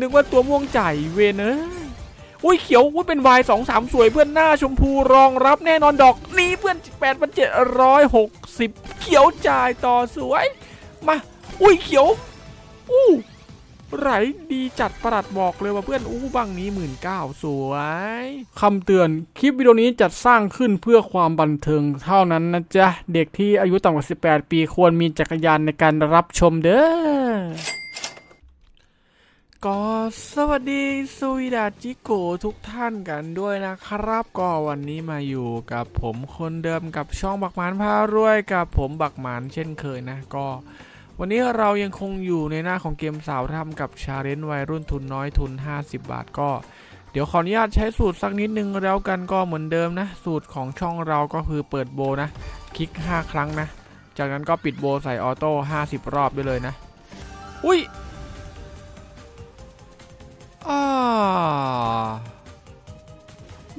นึกว่าตัวม่วงใจเวนเอ้ยอุ้ยเขียวอุ้ยเป็นวาย2-3สวยเพื่อนหน้าชมพูรองรับแน่นอนดอกนี้เพื่อน8,760เขียวจ่ายต่อสวยมาอุ้ยเขียวอู้ไหลดีจัดประหลัดบอกเลยว่าเพื่อนอู้บังนี้19,000สวยคำเตือนคลิปวิดีโอนี้จัดสร้างขึ้นเพื่อความบันเทิงเท่านั้นนะจ๊ะเด็กที่อายุต่ำกว่า18 ปีควรมีจักรยานในการรับชมเด้อก็สวัสดีสุยดาจิโกทุกท่านกันด้วยนะครับก็วันนี้มาอยู่กับผมคนเดิมกับช่องบักหมานพารวยกับผมบักหมานเช่นเคยนะก็วันนี้เรายังคงอยู่ในหน้าของเกมสาวทำกับชาเลนจ์วัยรุ่นทุนน้อยทุน50 บาทก็เดี๋ยวขออนุญาตใช้สูตรสักนิดนึงแล้วกันก็เหมือนเดิมนะสูตรของช่องเราก็คือเปิดโบนะคลิก5 ครั้งนะจากนั้นก็ปิดโบใส่ออโต้50 รอบไปเลยนะอุ้ย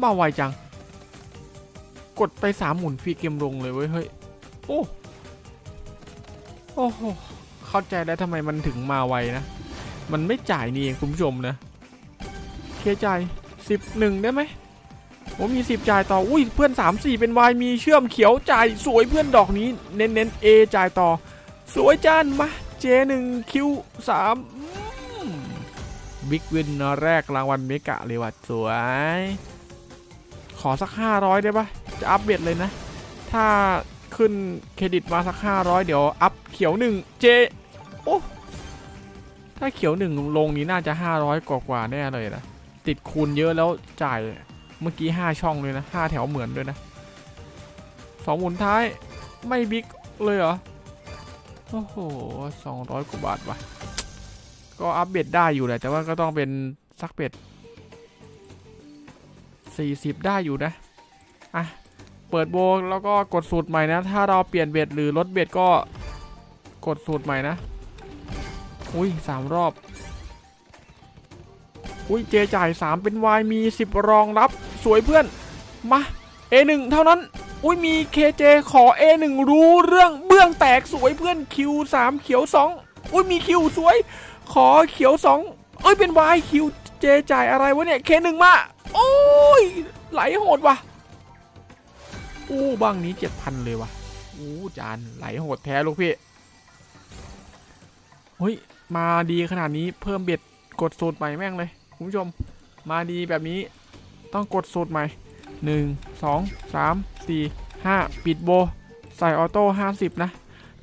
บ้าไวจังกดไป3หมุนฟรีเกมลงเลยเว้ยเฮ้ยโอ้โอ้โหเข้าใจแล้วทำไมมันถึงมาไวนะมันไม่จ่ายนี่เองคุณผู้ชมนะเคจ่าย11ได้ไหมผมมี10จ่ายต่ออุ้ยเพื่อน3-4เป็นวายมีเชื่อมเขียวจ่ายสวยเพื่อนดอกนี้เน้นๆ A จ่ายต่อสวยจานมา J1 Q3บิ๊กวินแรกรางวัลเมกะเลยว่ะสวยขอสัก500ได้ปะจะอัพเบ็ดเลยนะถ้าขึ้นเครดิตมาสัก500เดี๋ยวอัพเขียว1 J โอ้ถ้าเขียว1ลงนี้น่าจะ500กว่าแน่เลยนะติดคูณเยอะแล้วจ่ายเมื่อกี้5ช่องเลยนะ5แถวเหมือนด้วยนะ2หมุนท้ายไม่บิ๊กเลยเหรอโอ้โห200กว่าบาทว่ะก็อัปเดตได้อยู่แหละแต่ว่าก็ต้องเป็นซักเบ็ด40ได้อยู่นะอ่ะเปิดโบแล้วก็กดสูตรใหม่นะถ้าเราเปลี่ยนเบ็ดหรือลดเบ็ดก็กดสูตรใหม่นะอุ้ย3รอบอุ้ยเจจ่าย3เป็นวายมี10รองรับสวยเพื่อนมา A1 เท่านั้นอุ้ยมี KJ ขอ A1 รู้เรื่องเบื้องแตกสวยเพื่อน Q3 เขียว2อุ้ยมี Q สวยขอเขียว2เอ้ยเป็นวายคิวเจจ่ายอะไรวะเนี่ยเค1มาโอ้ยไหลโหดว่ะอู้บางนี้ 7,000 เลยว่ะอู้จานไหลโหดแท้ลูกพี่เฮ้ยมาดีขนาดนี้เพิ่มเบ็ดกดสูตรใหม่แม่งเลยคุณผู้ชมมาดีแบบนี้ต้องกดสูตรใหม่1 2 3 4 5ปิดโบใส่ออโต้50นะ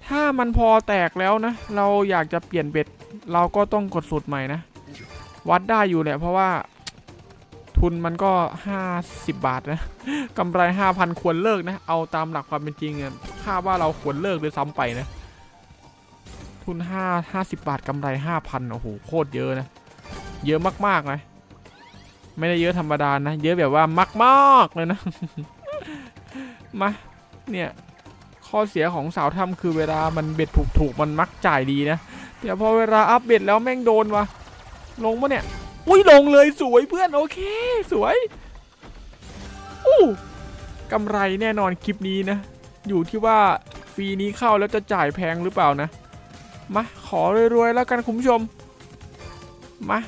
ถ้ามันพอแตกแล้วนะเราอยากจะเปลี่ยนเบ็ดเราก็ต้องกดสูตรใหม่นะวัดได้อยู่แหละเพราะว่าทุนมันก็50 บาทนะกำไร 5,000 ควรเลิกนะเอาตามหลักความเป็นจริงค่าว่าเราควรเลิกด้วยซ้ำไปนะทุน50 บาทกำไร 5,000 โอ้โหโคตรเยอะนะเยอะมากๆเลยไม่ได้เยอะธรรมดานะเยอะแบบว่ามากๆเลยนะ มาเนี่ยข้อเสียของสาวทำคือเวลามันเบ็ดถูกมันมักจ่ายดีนะแต่พอเวลาอัพเบ็ดแล้วแม่งโดนวะลงปะเนี่ยอุ้ยลงเลยสวยเพื่อนโอเคสวยอู้กำไรแน่นอนคลิปนี้นะอยู่ที่ว่าฟรีนี้เข้าแล้วจะจ่ายแพงหรือเปล่านะมาขอรวยๆแล้วกันคุณผู้ชมมา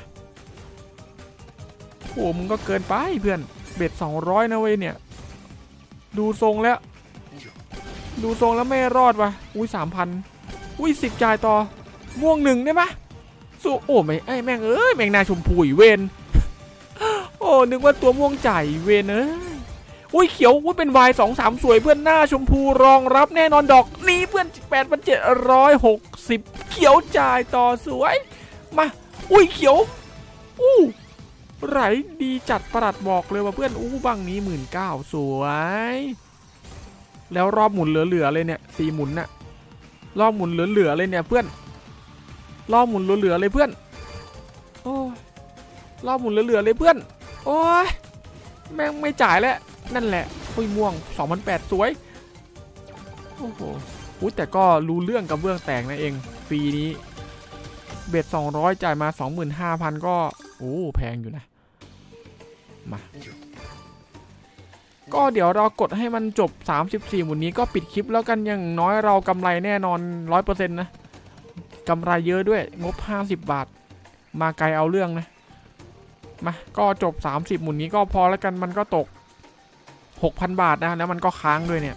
โอ้มึงก็เกินไปเพื่อนเบ็ด200นะเว้ยเนี่ยดูทรงแล้วไม่รอดวะอุ้ย 3,000 อุ้ย10จ่ายต่อม่วง1ได้ไหมสู้โอ้ไม่ไอ้แม่งเอ้ยแมงนาชมพูอีเวนโอ้นึกว่าตัวม่วงใจเวนเอ้ยอุ้ยเขียวอุ้ยเป็นวาย2-3สวยเพื่อนหน้าชมพูรองรับแน่นอนดอกนี้เพื่อน8,760เขียวจ่ายต่อสวยมาอุ้ยเขียวอู้ไหลดีจัดประหลัดบอกเลยว่าเพื่อนอู้บังนี้19,000สวยแล้วรอบหมุนเหลือๆเลยเนี่ย4หมุนน่ะรอบหมุนเหลือๆเลยเนี่ยเพื่อนรอบหมุนเหลือๆเลยเพื่อนโอ้รอบหมุนเหลือๆเลยเพื่อนโอ้ยแม่งไม่จ่ายแล้วนั่นแหละอุ้ยม่วง 2,800 สวยโอ้โหอุ้ยแต่ก็รู้เรื่องกับเบื้องแตกนะเองฟรีนี้เบ็ด200จ่ายมา 25,000 ก็โอ้แพงอยู่นะมาก็เดี๋ยวเรากดให้มันจบ34หมุนนี้ก็ปิดคลิปแล้วกันอย่างน้อยเรากำไรแน่นอน 100% นะกำไรเยอะด้วยงบ50 บาท มาไกลเอาเรื่องนะมาก็จบ30หมุนนี้ก็พอแล้วกันมันก็ตก 6,000 บาทนะแล้วมันก็ค้างด้วยเนี่ย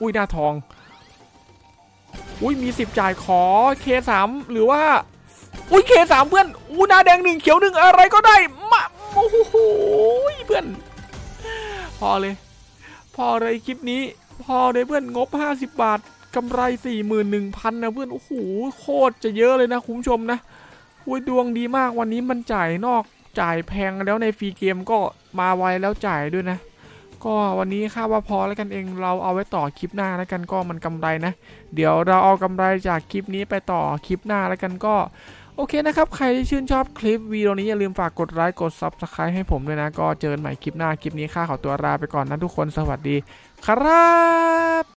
อุ้ยหน้าทองอุ้ยมี10จ่ายขอ K3 หรือว่าอุ้ย K3 เพื่อนอู้หน้าแดง1เขียว1อะไรก็ได้มาโอ้โหเพื่อนพอเลยพอเลยคลิปนี้พอเลยเพื่อนงบ50บาทกำไร 41,000 นะเพื่อนโอ้โหโคตรจะเยอะเลยนะคุณผู้ชมนะอุ้ยดวงดีมากวันนี้มันจ่ายนอกจ่ายแพงแล้วในฟรีเกมก็มาไวแล้วจ่ายด้วยนะก็วันนี้ค่าว่าพอแล้วกันเองเราเอาไว้ต่อคลิปหน้าแล้วกันก็มันกำไรนะเดี๋ยวเราเอากำไรจากคลิปนี้ไปต่อคลิปหน้าแล้วกันก็โอเคนะครับใครที่ชื่นชอบคลิปวิดีโอนี้อย่าลืมฝากกดไลค์กด Subscribe ให้ผมด้วยนะก็เจอกันใหม่คลิปหน้าคลิปนี้ข้าขอตัวลาไปก่อนนะทุกคนสวัสดีครับ